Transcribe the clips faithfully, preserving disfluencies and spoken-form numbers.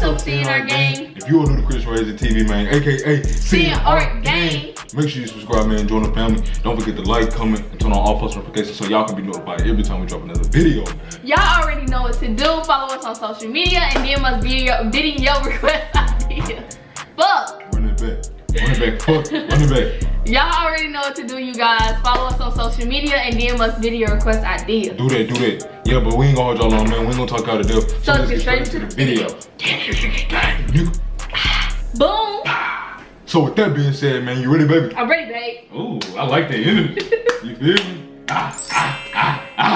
What's up, C and R Gang? If you are new to Chris and Reazia T V, man, aka C and R Gang, make sure you subscribe, man, join the family. Don't forget to like, comment, and turn on all post notifications so y'all can be notified every time we drop another video. Y'all already know what to do. Follow us on social media and D M us video, video request ideas. Fuck! Run it back. Run it back. Fuck. Run it back. Y'all already know what to do, you guys. Follow us on social media and D M us video request ideas. Do that, do that. Yeah, but we ain't gonna hold y'all on, man. We ain't gonna talk y'all to death. So, so let's get straight into the video. Boom. So with that being said, man, you ready, baby? I'm ready, babe. Ooh, I like that energy. You feel me? Ah, ah, ah, ah.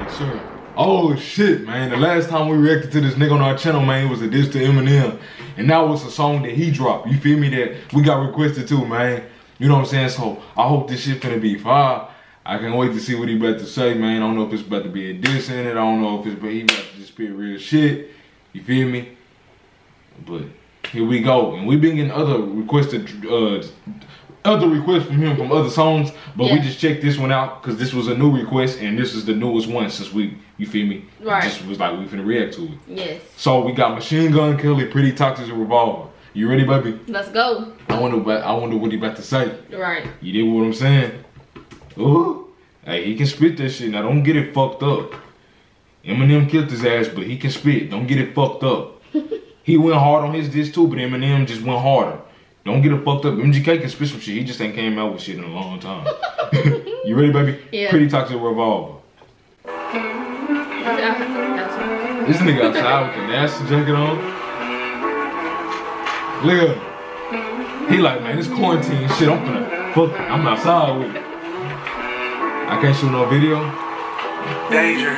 Yes, sir. Oh shit, man. The last time we reacted to this nigga on our channel, man, it was a diss to Eminem. And that was a song that he dropped. You feel me? That we got requested to, man. You know what I'm saying? So I hope this shit finna be fire. I can't wait to see what he about to say, man. I don't know if it's about to be a diss in it. I don't know if it's, but he about to just spit real shit. You feel me? But here we go. And we've been getting other requested, uh, other requests from him from other songs, but yeah, we just checked this one out because this was a new request and this is the newest one since we, you feel me? Right. Just was like we finna react to it. Yes. So we got Machine Gun Kelly, Pretty Toxic Revolver. You ready, baby? Let's go. I wonder, I wonder what he about to say. Right. You did what I'm saying. Ooh. Hey, he can spit that shit. Now don't get it fucked up. Eminem killed his ass, but he can spit. Don't get it fucked up. He went hard on his diss too, but Eminem just went harder. Don't get it fucked up. M G K can spit some shit. He just ain't came out with shit in a long time. You ready, baby? Yeah. Pretty Toxic Revolver. This nigga outside with the nasty jacket on. Look at him. He like, man, this quarantine shit. I'm finna fuck it. I'm outside with it. I can't shoot no video. Danger.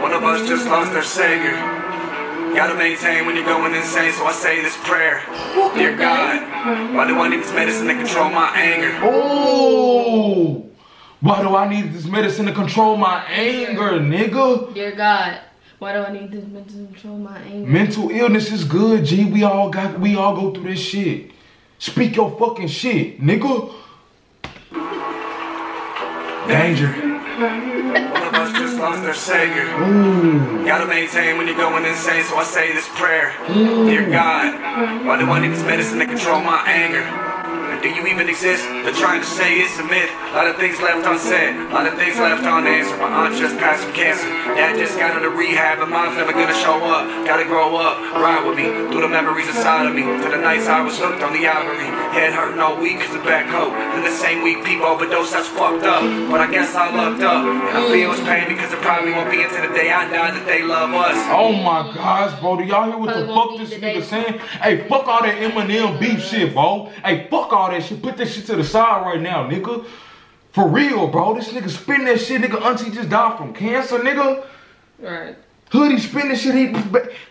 One of us just lost our savior. Gotta maintain when you're going insane, so I say this prayer. Dear God, why do I need this medicine to control my anger? Oh, why do I need this medicine to control my anger, nigga? Dear God, why do I need this medicine to control my anger? Mental illness is good, G. We all got, we all go through this shit. Speak your fucking shit, nigga. Danger. Just lost their savior. Ooh. Gotta maintain when you're going insane, so I say this prayer. Ooh. Dear God, why do I need this medicine to control my anger? Or do you even exist? They're trying to say it's a myth. A lot of things left unsaid, a lot of things left unanswered. My aunt just passed from cancer. Dad just got out of rehab, and mom's never gonna show up. Gotta grow up, ride with me, through the memories inside of me. To the nights I was hooked on the ivory. Head hurting all week cause of back hope. Then the same week people overdose, that's fucked up. But I guess I lucked up. And I feel it's pain because it probably won't be until the day I die that they love us. Oh my gosh, bro. Do y'all hear what probably the fuck this nigga saying? Hey, fuck all that Eminem beef shit, bro. Hey, fuck all that shit. Put that shit to the side right now, nigga. For real, bro. This nigga spin that shit, nigga. Auntie just died from cancer, nigga. Right. Hoodie spinning shit, he,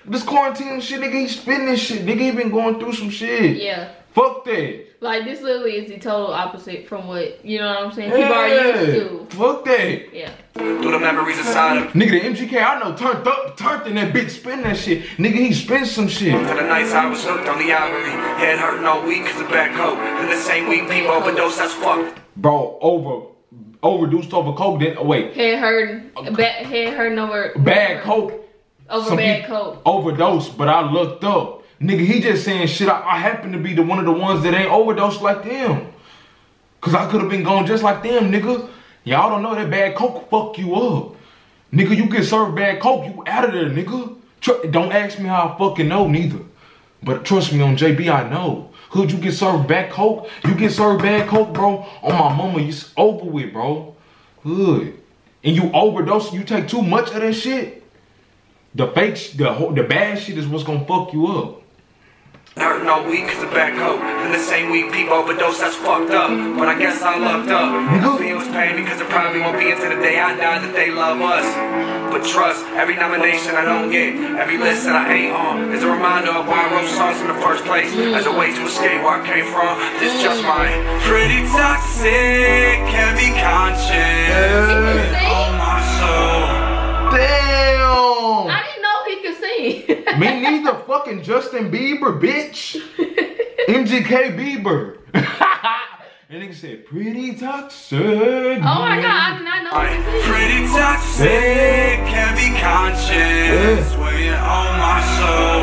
this quarantine shit, nigga, he spinning shit, nigga, he been going through some shit. Yeah. Fuck that. Like, this literally is the total opposite from what, you know what I'm saying, yeah, people are used to. Fuck that. Yeah. Through the memories inside of nigga, the M G K I know turned up, turned in that bitch, spin that shit. Nigga, he spins some shit. To the nights I was hooked on the ivory, head hurting all week cause of back hope. And the same week people overdose, that's fucked. Bro, over. Overdosed over coke, then oh, wait. Head hurting, uh, bad, head hurting over bad over, coke. Over some bad coke. Overdose, but I looked up. Nigga, he just saying shit. I, I happen to be the one of the ones that ain't overdosed like them. Cause I could have been gone just like them, nigga. Y'all don't know that bad coke fuck you up. Nigga, you get served bad coke, you out of there, nigga. Tr don't ask me how I fucking know neither. But trust me, on J B, I know. Could you get served bad coke? You get served bad coke, bro. On my mama, it's over with, bro. Good. And you overdose, you take too much of that shit. The fake, the the bad shit is what's gonna fuck you up. Hurting all week cause of back hope. And the same week people overdose, that's fucked up. But I guess I lucked up. I feel it's pain because it probably won't be until the day I die that they love us. But trust, every nomination I don't get, every list that I ain't on, is a reminder of why I wrote songs in the first place, as a way to escape where I came from. This just mine. Pretty toxic, can be conscious. Oh my soul. Damn! I didn't know he could sing. Me neither, fucking Justin Bieber, bitch. M G K Bieber. And nigga said, pretty toxic. Oh my god, I did not know what this is. Pretty toxic, can be conscious. Yeah. Weighing on my soul.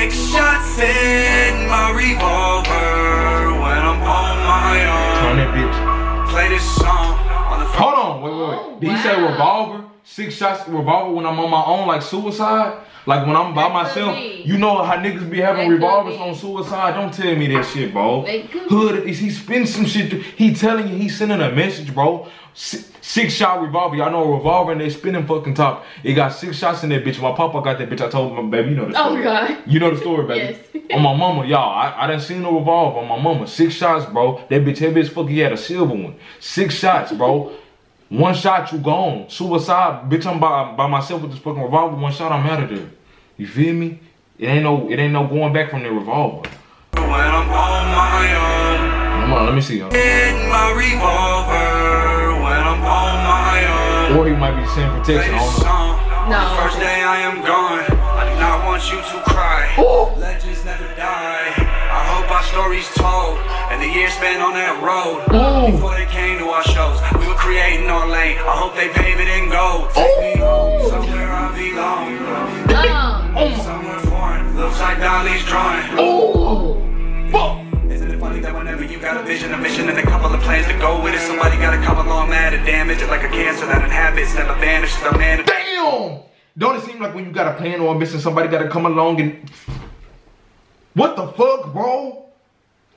six shots in my revolver when I'm on my own. Turn that bitch. Play this song on the phone. Hold on, wait, wait, wait. Did wow. he say revolver? Six shots revolver when I'm on my own, like suicide? Like when I'm by that myself, you know how niggas be having that revolvers be. on suicide. Don't tell me that shit, bro. Hood, is he spinning some shit? Through. He telling you, he sending a message, bro. Six, six shot revolver. Y'all know a revolver and they spinning fucking top. It got six shots in that bitch. My papa got that bitch. I told my baby, you know the story. Oh God. You know the story, baby. Yes. On my mama, y'all. I, I done seen a revolver on my mama. Six shots, bro. That bitch heavy as fuck. He had a silver one. Six shots, bro. One shot, you gone. Suicide, bitch. I'm by, by myself with this fucking revolver. One shot, I'm out of there. You feel me? It ain't no, it ain't no going back from the revolver. When I'm on my own. Come on, let me see. Y'all. In my revolver, when I'm on my own. Or he might be saying protection. No. The first day I am gone. I do not want you to cry. Ooh. Legends never die. I hope our stories told and the years spent on that road. Ooh. Before they came to our shows. Creating our lane. I hope they pave it in gold. Take me home, somewhere I belong. Oh. Somewhere foreign, looks like Dolly's drawing. Oh. Oh. Isn't it funny that whenever you got a vision, a mission, and a couple of plans to go with it, somebody gotta come along mad and damage it like a cancer that inhabits, never vanishes. A man. Damn! Don't it seem like when you got a plan or a mission, somebody gotta come along and. What the fuck, bro?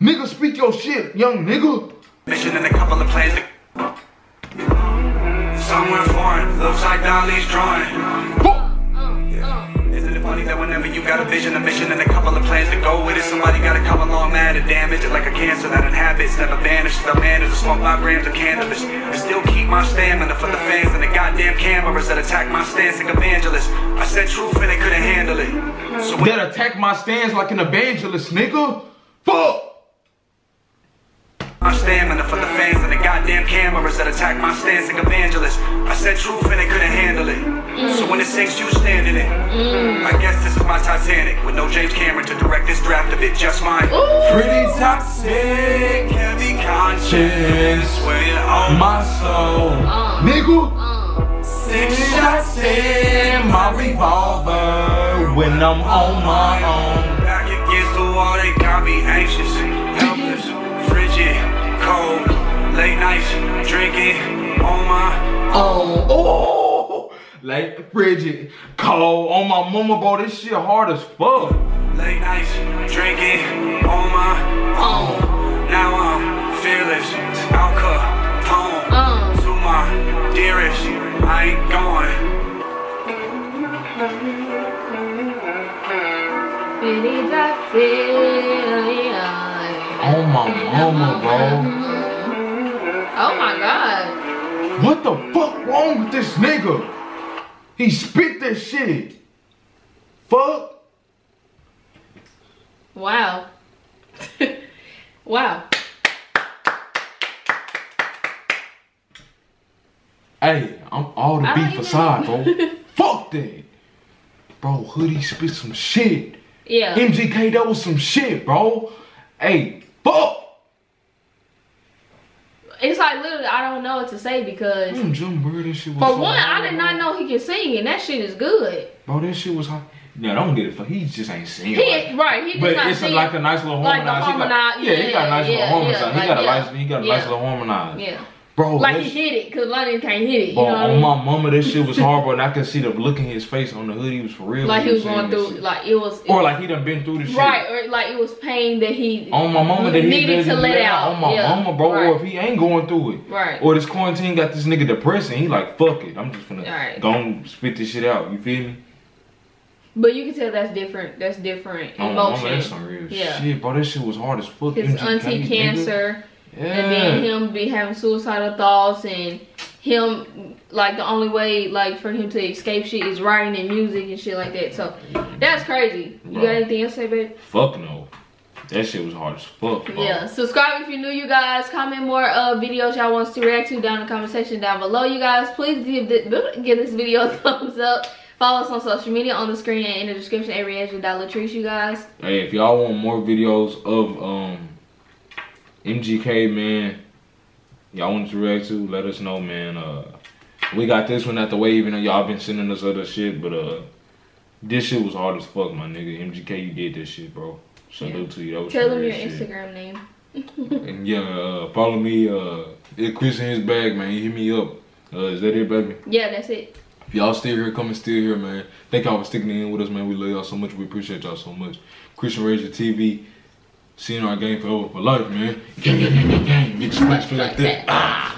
Nigga, speak your shit, young nigga. Mission and a couple of plans to. Somewhere foreign, looks like Dolly's drawing. Yeah. Isn't it funny that whenever you got a vision, a mission, and a couple of plans to go with it, somebody gotta come along mad and damage it like a cancer that inhabits, never vanishes. I manage to smoke my grams of cannabis and still keep my stamina for the fans and the goddamn cameras that attack my stance like evangelists. I said truth and they couldn't handle it. So that attack my stance like an evangelist, nigga? Fuck! My stamina for the fans and the goddamn cameras that attack my stance like evangelists. I said truth and they couldn't handle it. Mm. So when it sinks, you stand in it. Mm. I guess this is my Titanic with no James Cameron to direct this draft of it, just mine. Ooh. Pretty toxic, heavy conscience, weighing on my soul. Uh, Nigga, uh, six shots in my revolver when I'm on my own. Back against the wall, they got me anxious, helpless, frigid. Cold, late nights, drinking, on my own. Oh, oh, like frigid, cold, on my mama, bro, this shit hard as fuck. Late nights, drinking, on my own. Now I'm fearless, Al Capone. Uh. To my dearest, I ain't going. Oh my mama, bro. Oh my God. What the fuck wrong with this nigga? He spit that shit. Fuck. Wow. Wow. Hey, I'm all the beef aside, bro. Fuck that. Bro, Hoodie spit some shit. Yeah. M G K, that was some shit, bro. Hey. Fuck! It's like literally I don't know what to say because mm, Jim Bird, that shit was for one, hard, I did not know he could sing and that shit is good. Bro, that shit was hot. No, don't get it for he just ain't singing. He right, right he but not it's sing, like a nice little harmonize. Like harmonize. He got, yeah, yeah, he got a nice yeah, little harmonize. Yeah, he, like, got a yeah, nice, he got a yeah, nice little harmonize. Yeah. Bro, like he hit it, cause London can't hit it. Bro, you know what on I mean? My mama, that shit was hard, bro, and I could see the look in his face on the hood. He was for real. Like he was going through, like it was, it or like he done been through this right, shit, right? Or like it was pain that he on my mama that he needed to let out. out. On my yeah, mama, bro, right. Or if he ain't going through it, right? Or this quarantine got this nigga depressing. He like, fuck it, I'm just gonna right. don't spit this shit out. You feel me? But you can tell that's different. That's different emotion. Oh, my mama, that's some real yeah. shit, bro. That shit was hard as fuck. His auntie cancer. Nigga. Yeah. And then him be having suicidal thoughts and him like the only way like for him to escape shit is writing and music and shit like that. So that's crazy. You bro, got anything else to say, babe? Fuck no. That shit was hard as fuck. Bro. Yeah. Subscribe if you're new, you guys. Comment more uh videos y'all want us to react to down in the comment section down below. You guys, please give this, give this video a thumbs up. Follow us on social media on the screen and in the description at Reaction dot Latrice, you guys. Hey, if y'all want more videos of um M G K, man, y'all want to react to, let us know, man. Uh we got this one out the way, even though y'all been sending us other shit, but uh This shit was hard as fuck, my nigga. M G K, you did this shit, bro. Salute yeah. to you. That was Tell them your shit. Instagram name. And yeah, uh, follow me. Uh, it Chris in his bag, man. Hit me up. Uh, is that it, baby? Yeah, that's it. If y'all still here, come and still here, man. Thank y'all for sticking in with us, man. We love y'all so much. We appreciate y'all so much. Chris and Reazia T V. C and R Gang forever for life, man. Gang, gang, gang, gang, gang. Get your splash like that. Ah!